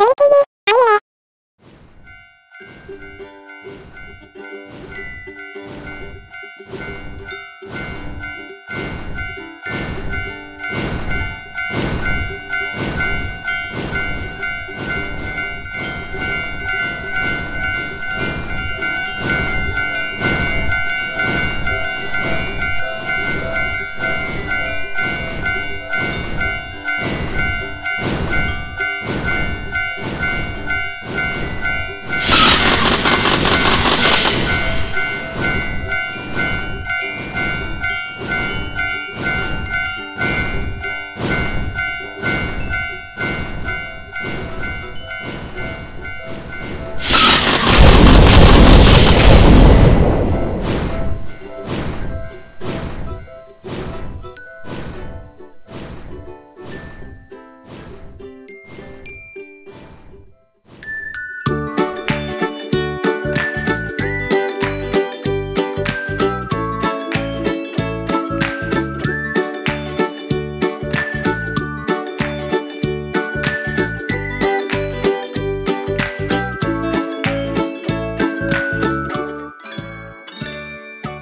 それとも、あるわ。